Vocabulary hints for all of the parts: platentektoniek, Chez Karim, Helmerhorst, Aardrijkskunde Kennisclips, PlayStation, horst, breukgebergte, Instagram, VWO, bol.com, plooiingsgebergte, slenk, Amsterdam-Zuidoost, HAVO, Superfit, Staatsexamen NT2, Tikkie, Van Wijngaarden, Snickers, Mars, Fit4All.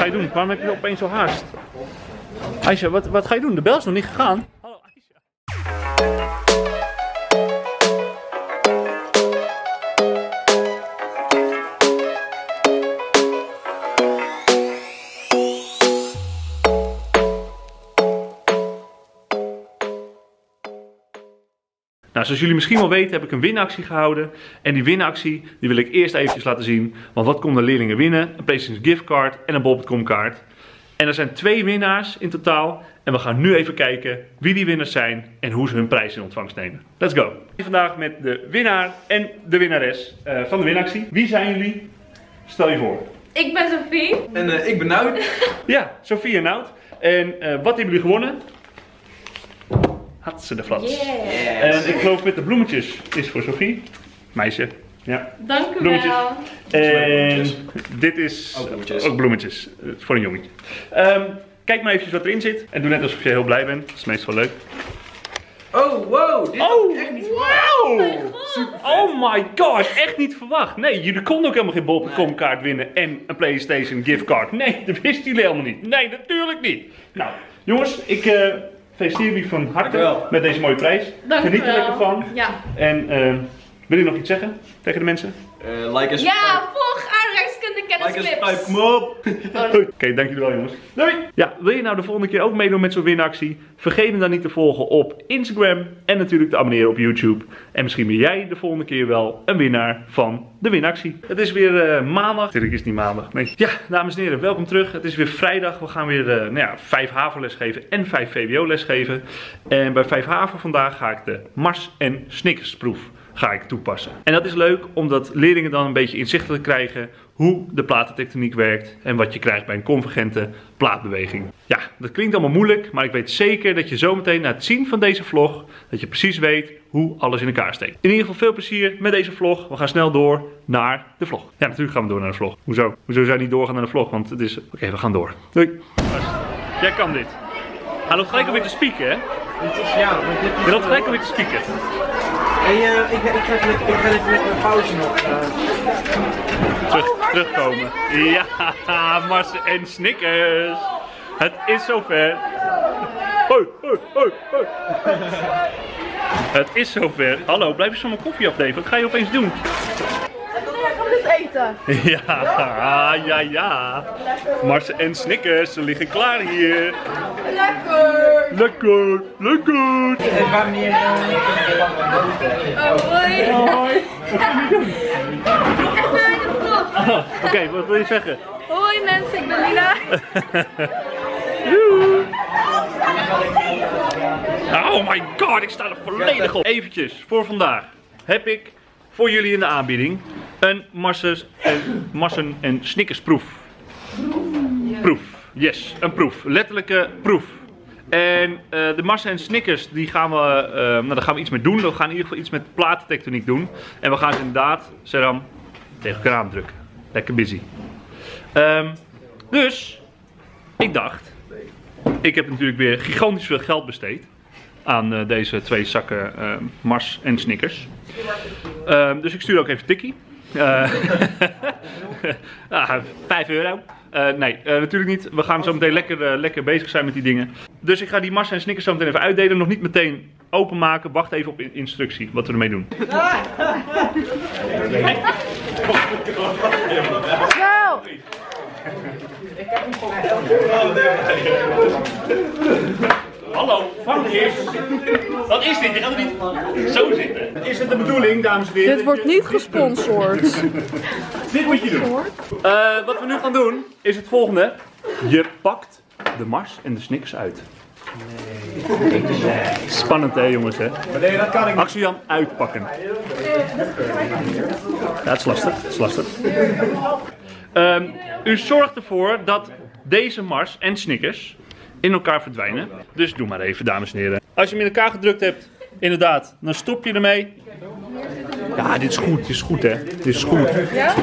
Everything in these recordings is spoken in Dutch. ga je doen? Waarom heb je opeens zo haast? Aisha, wat ga je doen? De bel is nog niet gegaan. Hallo Aisha. Nou, zoals jullie misschien wel weten heb ik een winactie gehouden. En die winactie die wil ik eerst eventjes laten zien. Want wat konden leerlingen winnen? Een PlayStation giftcard en een bol.com kaart. En er zijn 2 winnaars in totaal. En we gaan nu even kijken wie die winnaars zijn en hoe ze hun prijs in ontvangst nemen. Let's go! Vandaag met de winnaar en de winnares van de winactie. Wie zijn jullie? Stel je voor. Ik ben Sophie. En ik ben Nout. Ja, Sophie en Nout. En wat hebben jullie gewonnen? Had ze de flats. Yes. En ik geloof met de bloemetjes is voor Sophie. Meisje. Ja. Dank u wel. En dit is ook bloemetjes. Ook bloemetjes. Voor een jongetje. Kijk maar eventjes wat erin zit. En doe net alsof je heel blij bent. Dat is meestal leuk. Oh wow. Dit is echt niet verwacht. Oh my god. Echt niet verwacht. Nee, jullie konden ook helemaal geen bol.com kaart winnen. En een PlayStation giftcard. Nee, dat wisten jullie helemaal niet. Nee, natuurlijk niet. Nou, jongens. Ik... feliciteer jullie van harte met deze mooie prijs. Dank Geniet er lekker van. Ja. En wil je nog iets zeggen tegen de mensen? Like en subscribe. Ja, volg Aardrijkskunde Kennisclips. Like en subscribe, kom op. Oké, dank jullie wel jongens. Doei. Ja, wil je nou de volgende keer ook meedoen met zo'n winactie? Vergeet me dan niet te volgen op Instagram en natuurlijk te abonneren op YouTube. En misschien ben jij de volgende keer wel een winnaar van de winactie. Het is weer maandag. Natuurlijk is het niet maandag. Nee. Ja, dames en heren, welkom terug. Het is weer vrijdag. We gaan weer 5 HAVO les geven en 5 VWO les geven. En bij 5 HAVO vandaag ga ik de Mars en Snickers proef toepassen. En dat is leuk omdat leerlingen dan een beetje inzichtelijk krijgen hoe de platentektoniek werkt en wat je krijgt bij een convergente plaatbeweging. Ja, dat klinkt allemaal moeilijk, maar ik weet zeker dat je zometeen na het zien van deze vlog, dat je precies weet hoe alles in elkaar steekt. In ieder geval veel plezier met deze vlog. We gaan snel door naar de vlog. Ja, natuurlijk gaan we door naar de vlog. Hoezo? Hoezo zou je niet doorgaan naar de vlog? Want het is... Oké, we gaan door. Doei! Jij kan dit. Hij loopt gelijk alweer te spieken, hè? Hij loopt gelijk alweer te spieken. Hey, ik ga even met een pauze nog. Terugkomen. Ja, Mars en Snickers. Het is zover. Hoi, hoi, hoi, hoi. Het is zover. Hallo, blijf eens van mijn koffie afnemen. Wat ga je opeens doen? Gaan we dit eten? Ja. Mars en Snickers, ze liggen klaar hier. Lekker! Lekker! Lekker! Hoi! Hoi! Oké, wat wil je zeggen? Hoi mensen, ik ben Lina. Oh my god, ik sta er volledig op. Eventjes, voor vandaag heb ik voor jullie in de aanbieding een Marsen en Snickers proef. Proef, yes, een proef. Letterlijke proef. En de Marsen en Snickers, die gaan we, daar gaan we iets mee doen. We gaan in ieder geval iets met platentektoniek doen. En we gaan ze inderdaad, Seram, tegen elkaar aandrukken. Lekker busy. Dus, ik dacht, ik heb natuurlijk weer gigantisch veel geld besteed aan deze 2 zakken Mars en Snickers. Dus ik stuur ook even Tikkie. 5 euro. Nee, natuurlijk niet. We gaan zo meteen lekker bezig zijn met die dingen. Dus ik ga die Mars en Snickers zo meteen even uitdelen. Nog niet meteen openmaken. Wacht even op instructie wat we ermee doen. Zo! Ik heb hem gewoon. Hallo, vang eerst. Wat is dit? Je gaat er niet zo zitten. Is het de bedoeling, dames en heren? Dit wordt niet gesponsord. Dit moet je doen. Wat we nu gaan doen, is het volgende. Je pakt de Mars en de Snickers uit. Nee. Spannend hè, jongens hè? Nee, dat kan ik niet. Axel Jan, uitpakken. Ja, het is lastig. Het is lastig. U zorgt ervoor dat deze Mars en Snickers in elkaar verdwijnen. Dus doe maar even, dames en heren. Als je hem in elkaar gedrukt hebt, inderdaad, dan stop je ermee. Ja, dit is goed hè. Dit is goed. Ja?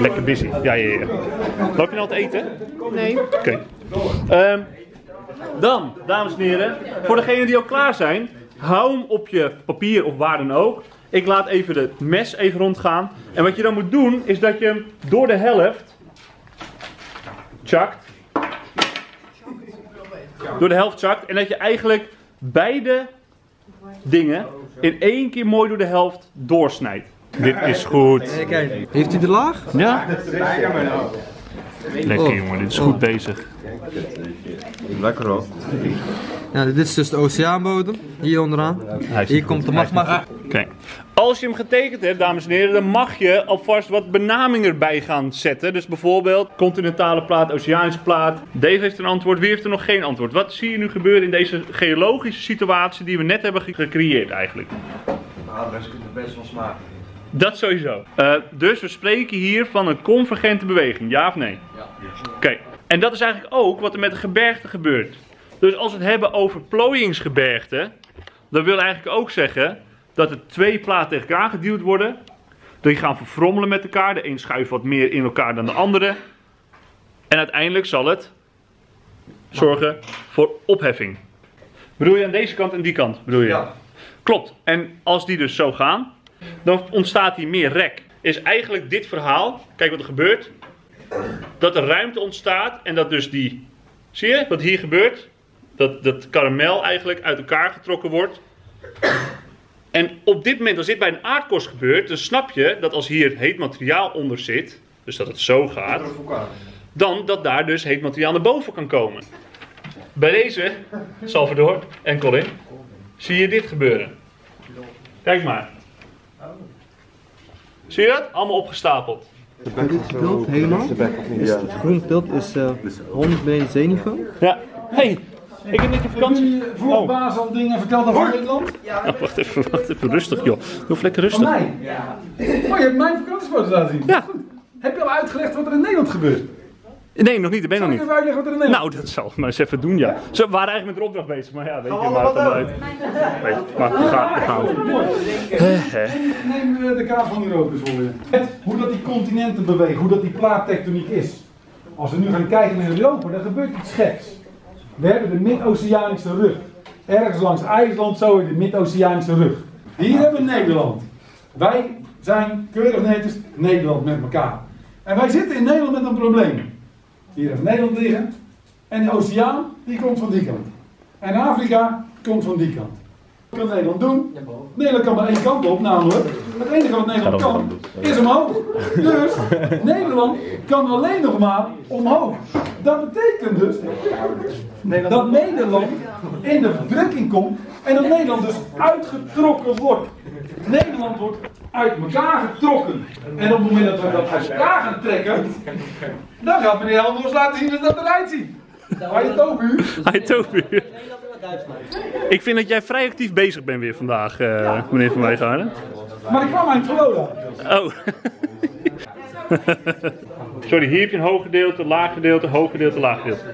Lekker busy. Ja. Loop je nou te eten? Nee. Oké. Dan, dames en heren, voor degenen die al klaar zijn, hou hem op je papier of waar dan ook. Ik laat even het mes even rondgaan. En wat je dan moet doen, is dat je hem door de helft chakt. door de helft zakt. En dat je eigenlijk beide dingen in één keer mooi door de helft doorsnijdt. Dit is goed. Heeft hij de laag? Ja. Lekker jongen, dit is goed bezig. Lekker hoor. Ja, dit is dus de oceaanbodem, hier onderaan. Hier komt de magma. Kijk, als je hem getekend hebt, dames en heren, dan mag je alvast wat benamingen erbij gaan zetten. Dus bijvoorbeeld continentale plaat, oceanische plaat. Dave heeft een antwoord, wie heeft er nog geen antwoord? Wat zie je nu gebeuren in deze geologische situatie die we net hebben gecreëerd eigenlijk? Aardrijkskunde best wel smaken. Dat sowieso. Dus we spreken hier van een convergente beweging, ja of nee? Ja. Oké, en dat is eigenlijk ook wat er met de gebergte gebeurt. Dus als we het hebben over plooiingsgebergte, dan wil eigenlijk ook zeggen dat er twee platen tegen elkaar geduwd worden. Die gaan verfrommelen met elkaar, de een schuift wat meer in elkaar dan de andere. En uiteindelijk zal het zorgen voor opheffing. Bedoel je aan deze kant en die kant? Bedoel je? Ja. Klopt, en als die dus zo gaan, dan ontstaat hier meer rek. Is eigenlijk dit verhaal, kijk wat er gebeurt, dat er ruimte ontstaat en dat dus die, zie je wat hier gebeurt? Dat karamel eigenlijk uit elkaar getrokken wordt. En op dit moment, als dit bij een aardkorst gebeurt, dan snap je dat als hier heet materiaal onder zit, dus dat het zo gaat, dan dat daar dus heet materiaal naar boven kan komen. Bij deze, Salvador en Colin, zie je dit gebeuren. Kijk maar. Zie je dat? Allemaal opgestapeld. Dit tilt helemaal. Het groene tilt is 100 bij zeeniveau. Ja. Hey, ik heb net een vakantie. Voor op basis al dingen verteld over Nederland. Ja, wacht even, rustig joh. Doe lekker rustig. Van mij? Ja. Oh, je hebt mijn vakantiefoto's laten zien. Ja. Heb je al uitgelegd wat er in Nederland gebeurt? Nee, nog niet. Dat ben ik nog niet. Zal ik even uitleggen wat er in Nederland gebeurt? Nou, dat zal maar eens even doen, ja. Ze waren eigenlijk met de opdracht bezig, maar ja, weet je waar het dan uit. Weet je, maar we gaan. Neem de kaart van Europa bijvoorbeeld. Hoe dat die continenten bewegen, hoe dat die plaattektoniek is. Als we nu gaan kijken naar Europa, dan gebeurt iets geks. We hebben de mid-oceanische rug. Ergens langs IJsland zo in de mid-oceanische rug. Hier hebben we Nederland. Wij zijn keurig netjes Nederland met elkaar. En wij zitten in Nederland met een probleem. Hier heeft Nederland liggen. En de oceaan, die komt van die kant. En Afrika komt van die kant. Wat kan Nederland doen? Nederland kan maar één kant op, namelijk. Het enige wat Nederland kan, is omhoog. Dus Nederland kan alleen nog maar omhoog. Dat betekent dus dat Nederland in de verdrukking komt en dat Nederland dus uitgetrokken wordt. Nederland wordt uit elkaar getrokken. En op het moment dat we dat uit elkaar gaan trekken, dan gaat meneer Helmerhorst laten zien hoe dat eruit ziet. Hai Tobu. Hai Tobu. Ik vind dat jij vrij actief bezig bent weer vandaag, meneer Van Wijngaarden. Maar ik kwam uit Florida. Oh. Sorry, hier heb je een hoog gedeelte, laag gedeelte, hoog gedeelte, laag gedeelte.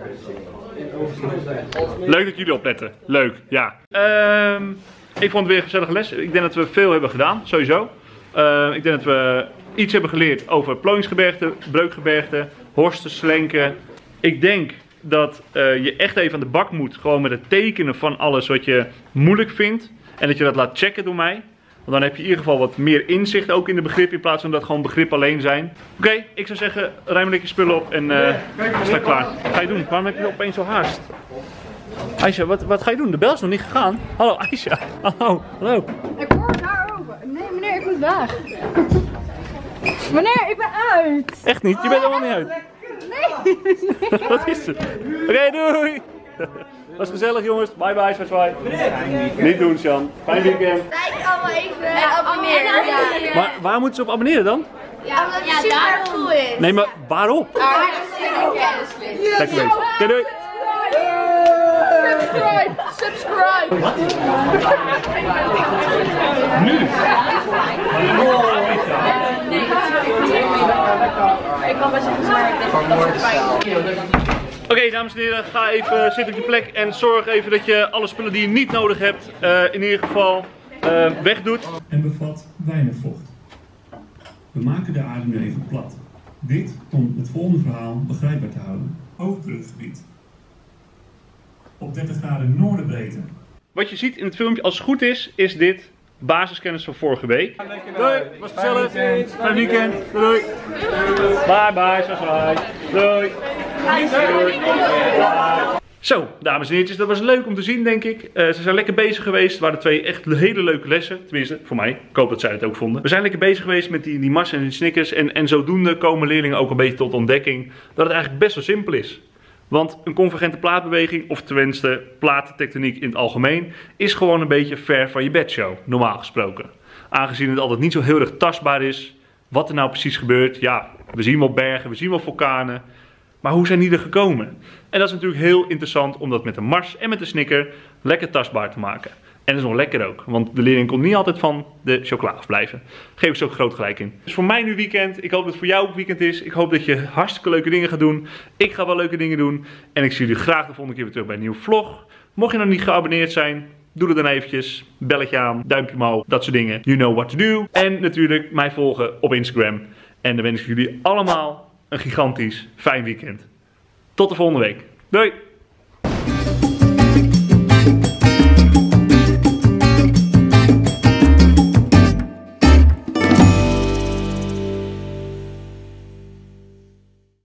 Leuk dat jullie opletten. Leuk, ja. Ik vond het weer een gezellige les. Ik denk dat we veel hebben gedaan, sowieso. Ik denk dat we iets hebben geleerd over plooiingsgebergte, breukgebergte, horsten, slenken. Ik denk dat je echt even aan de bak moet, gewoon met het tekenen van alles wat je moeilijk vindt. En dat je dat laat checken door mij. Want dan heb je in ieder geval wat meer inzicht ook in de begrip, in plaats van dat gewoon begrip alleen zijn. Oké, ik zou zeggen, ruim lekker spullen op en sta klaar. Wat ga je doen? Waarom heb je opeens zo haast? Aisha, wat ga je doen? De bel is nog niet gegaan. Hallo Aisha, hallo. Ik hoor haar over. Nee meneer, ik moet weg. Meneer, ik ben uit. Echt niet? Je bent helemaal niet uit. Nee. Wat is het? Oké, doei. Was gezellig jongens. Bye bye, zwaai. Niet doen, Sjan. Fijn weekend. Kijk allemaal even abonneren. Maar waar moeten ze op abonneren dan? Ja, omdat het super cool is. Nee, maar waarop? Kijk eens. Oké, doei. Subscribe! Wat? Nu! Ik kan best wel. Oké, dames en heren, ga even zitten op je plek en zorg even dat je alle spullen die je niet nodig hebt, in ieder geval wegdoet. En bevat weinig vocht. We maken de aarde nu even plat. Dit om het volgende verhaal begrijpbaar te houden. Hoogdrukgebied. Op 30 graden noordenbreedte. Wat je ziet in het filmpje, als het goed is, is dit basiskennis van vorige week. Doei, was gezellig. Fijn weekend. Doei. Bye bye, zoals wij. Doei. Zo, dames en heertjes, dat was leuk om te zien, denk ik. Ze zijn lekker bezig geweest. Het waren twee echt hele leuke lessen. Tenminste, voor mij. Ik hoop dat zij het ook vonden. We zijn lekker bezig geweest met die Mars en die Snickers. En zodoende komen leerlingen ook een beetje tot ontdekking dat het eigenlijk best wel simpel is. Want een convergente plaatbeweging, of tenminste platentectoniek in het algemeen, is gewoon een beetje ver van je bedshow, normaal gesproken. Aangezien het altijd niet zo heel erg tastbaar is wat er nou precies gebeurt. Ja, we zien wel bergen, we zien wel vulkanen. Maar hoe zijn die er gekomen? En dat is natuurlijk heel interessant om dat met de Mars en met de Snicker lekker tastbaar te maken. En dat is nog lekker ook, want de leerling komt niet altijd van de chocola afblijven. Geef ik ze ook groot gelijk in. Dus voor mij nu weekend. Ik hoop dat het voor jou ook weekend is. Ik hoop dat je hartstikke leuke dingen gaat doen. Ik ga wel leuke dingen doen. En ik zie jullie graag de volgende keer weer terug bij een nieuwe vlog. Mocht je nog niet geabonneerd zijn, doe het dan eventjes. Belletje aan, duimpje omhoog, dat soort dingen. You know what to do. En natuurlijk mij volgen op Instagram. En dan wens ik jullie allemaal een gigantisch fijn weekend. Tot de volgende week. Doei!